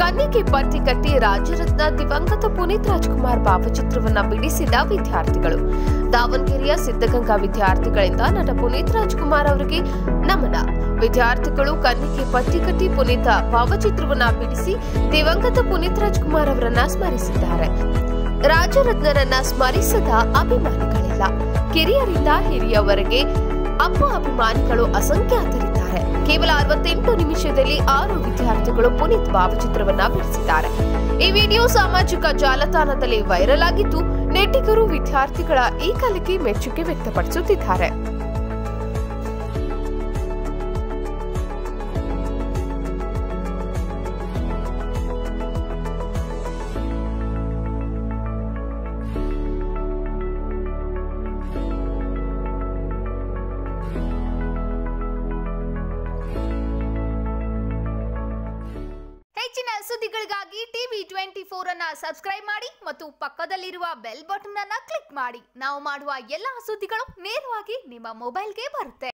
ಕನ್ನಿ K ಪಟ್ಟಿ ಕಟ್ಟಿ ರಾಜರತ್ನ ದಿವಂಗತ ಪುನೀತ್ ರಾಜಕುಮಾರ್ ಭಾವಚಿತ್ರವನ್ನು ಬಿಡಿಸಿದ ವಿದ್ಯಾರ್ಥಿಗಳು ದಾವಣಗೆರೆಯ ಸಿದ್ಧಗಂಗಾ ವಿದ್ಯಾರ್ಥಿಗಳಿಂದ ನಟ ಪುನೀತ್ ರಾಜಕುಮಾರ್ ಅವರಿಗೆ ನಮನ ವಿದ್ಯಾರ್ಥಿಗಳು ಕನ್ನಿ ಕೆ ಪಟ್ಟಿ ಕಟ್ಟಿ ಪುನೀತ ಭಾವಚಿತ್ರವನ್ನು ಬಿಡಿಸಿ ದಿವಂಗತ ಪುನೀತ್ ರಾಜಕುಮಾರ್ ಅವರನ್ನು ಸ್ಮರಿಸಿದ್ದಾರೆ ರಾಜರತ್ನರನ್ನು ಸ್ಮರಿಸದ ಅಭಿಮಾನಿಗಳಿಲ್ಲ ಕಿರಿಯರಿಂದ ಹಿರಿಯವರೆಗೆ ಅಪ್ಪ ಅಭಿಮಾನಿಗಳು ಅಸಂಖ್ಯಾತರಿದ್ದಾರೆ ಕೇವಲ 68 ನಿಮಿಷದಲ್ಲಿ 6 ವಿದ್ಯಾರ್ಥಿಗಳು ಪುನೀತ್ ಭಾವಚಿತ್ರವನ್ನು ಬಿಡಿಸಿದ್ದಾರೆ ಈ ವಿಡಿಯೋ ಸಾಮಾಜಿಕ ಜಾಲತಾಣದಲ್ಲಿ ವೈರಲ್ ಆಗಿತ್ತು ನೆಟಿಗರು ವಿದ್ಯಾರ್ಥಿಗಳ ಈ ಕಲೆಗೆ ಮೆಚ್ಚುಗೆ ವ್ಯಕ್ತಪಡಿಸುತ್ತಿದ್ದಾರೆ ಸುದ್ದಿಗಳಿಗಾಗಿ ಟಿವಿ 24 ಅನ್ನು ಸಬ್ಸ್ಕ್ರೈಬ್ ಮಾಡಿ ಮತ್ತು ಪಕ್ಕದಲ್ಲಿರುವ ಬೆಲ್ ಬಟನ್ ಅನ್ನು ಕ್ಲಿಕ್ ಮಾಡಿ ನಾವು ಮಾಡುವ ಎಲ್ಲಾ ಸುದ್ದಿಗಳು ನೇರವಾಗಿ ನಿಮ್ಮ ಮೊಬೈಲ್ಗೆ ಬರುತ್ತೆ।